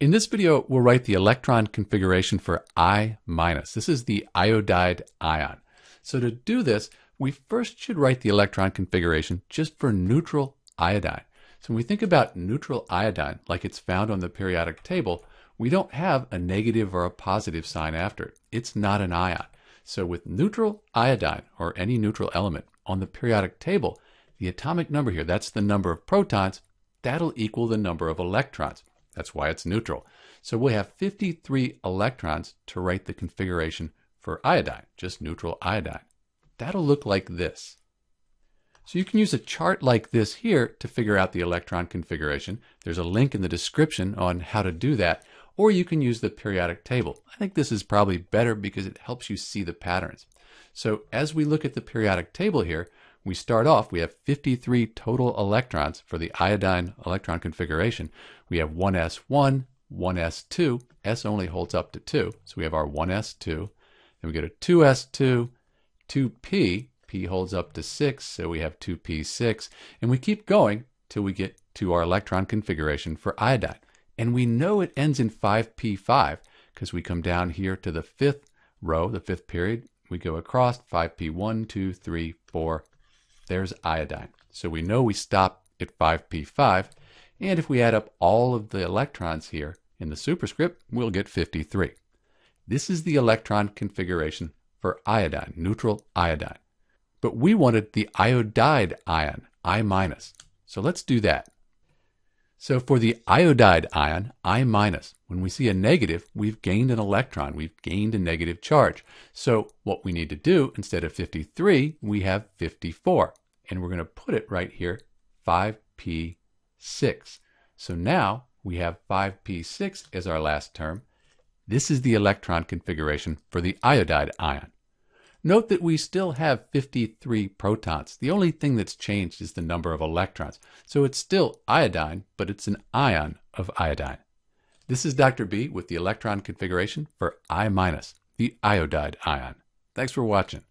In this video, we'll write the electron configuration for I-. This is the iodide ion. So to do this, we first should write the electron configuration just for neutral iodine. So when we think about neutral iodine, like it's found on the periodic table, we don't have a negative or a positive sign after it. It's not an ion. So with neutral iodine, or any neutral element, on the periodic table, the atomic number here, that's the number of protons, that'll equal the number of electrons. That's why it's neutral. So we'll have 53 electrons to write the configuration for iodine, just neutral iodine. That'll look like this. So you can use a chart like this here to figure out the electron configuration. There's a link in the description on how to do that, or you can use the periodic table. I think this is probably better because it helps you see the patterns. So as we look at the periodic table here, we start off, we have 53 total electrons for the iodine electron configuration. We have 1s1, 1s2, s only holds up to 2, so we have our 1s2, then we go to 2s2, 2p, p holds up to 6, so we have 2p6, and we keep going till we get to our electron configuration for iodine. And we know it ends in 5p5 because we come down here to the fifth row, the fifth period, we go across 5p1, 2, 3, 4, there's iodine. So we know we stop at 5p5, and if we add up all of the electrons here in the superscript, we'll get 53. This is the electron configuration for iodine, neutral iodine. But we wanted the iodide ion, I-. So let's do that. So for the iodide ion, I-, when we see a negative, we've gained an electron, we've gained a negative charge. So what we need to do, instead of 53, we have 54. And we're going to put it right here, 5p6. So now we have 5p6 as our last term. This is the electron configuration for the iodide ion. Note that we still have 53 protons. The only thing that's changed is the number of electrons. So it's still iodine, but it's an ion of iodine. This is Dr. B with the electron configuration for I-, the iodide ion. Thanks for watching.